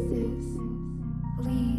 Ellipsis, please.